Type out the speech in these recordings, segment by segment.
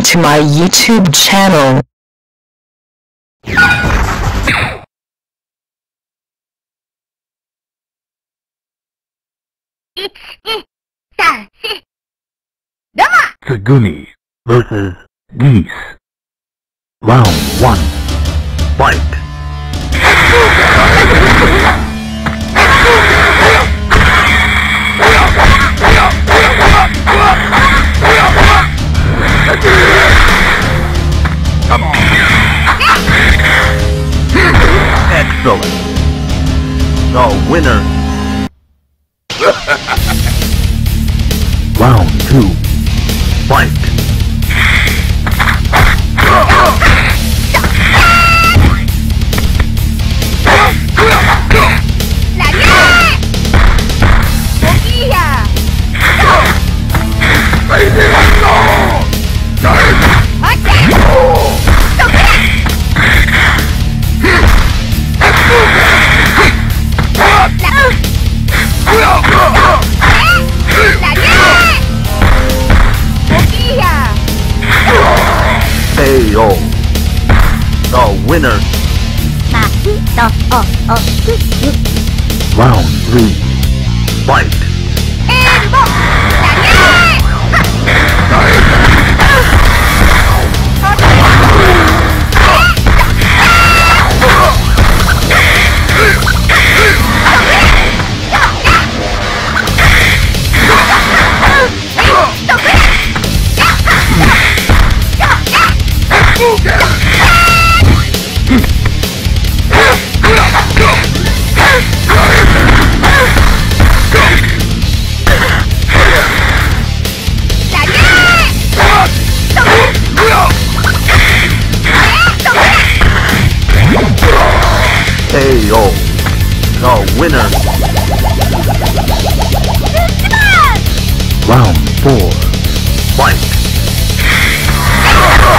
subscribing to my YouTube channel. Saguni versus Geese. Round 1. Fight! Come on. Excellent. The winner. Round 2. Fight. The winner. Round 3. Fight. KO. The winner. Round 4. Fight. KO.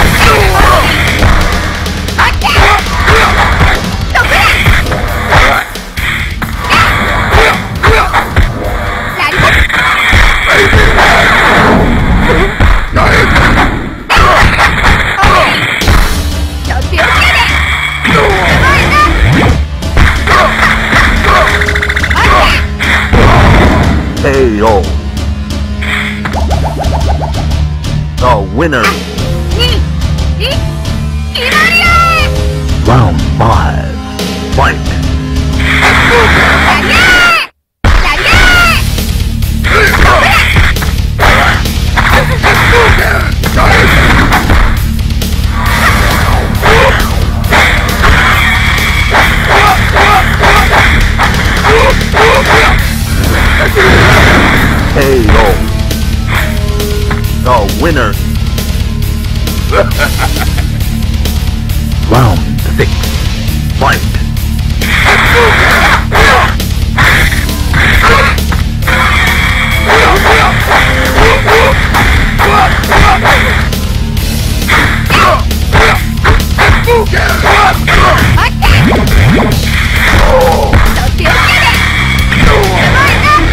The winner. Round 5. Fight. KO. The winner. Round 6. Fight. KO.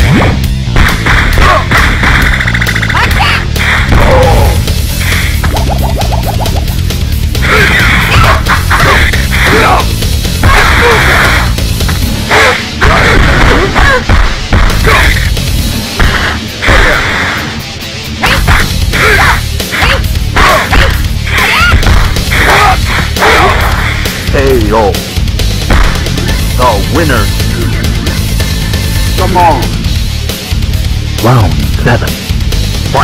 The winner. Come on. Round 7. Fight.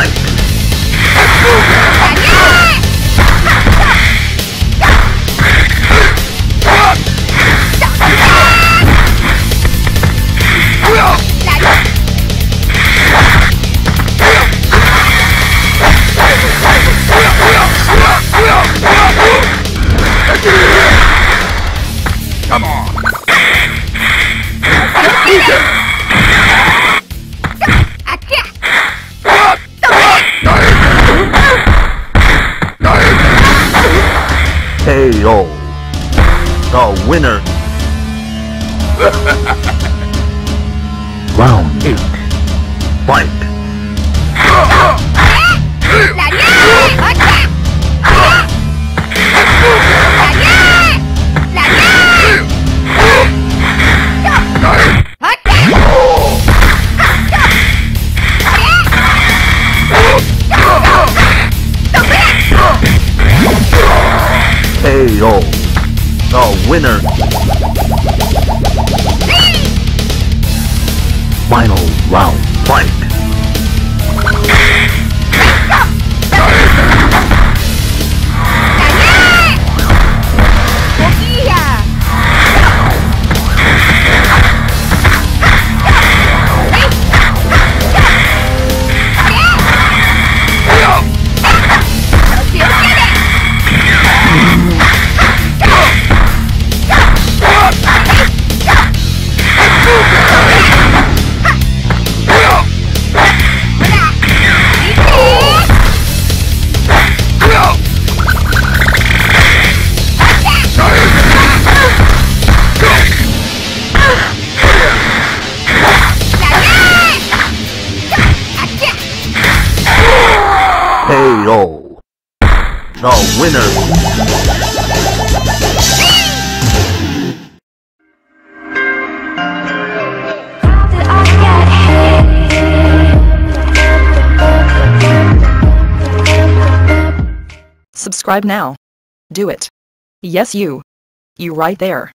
Come on. KO. The winner. Round 8. Fight. KO. The winner. Final round fight. KO. The winner. Subscribe now. Do it. Yes, you. You right there.